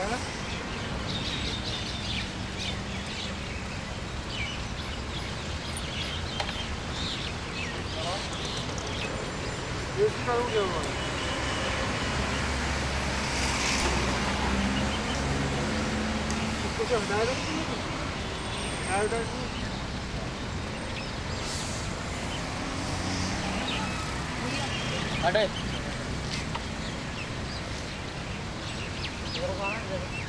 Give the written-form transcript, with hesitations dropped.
This I don't know. I don't know. I don't know.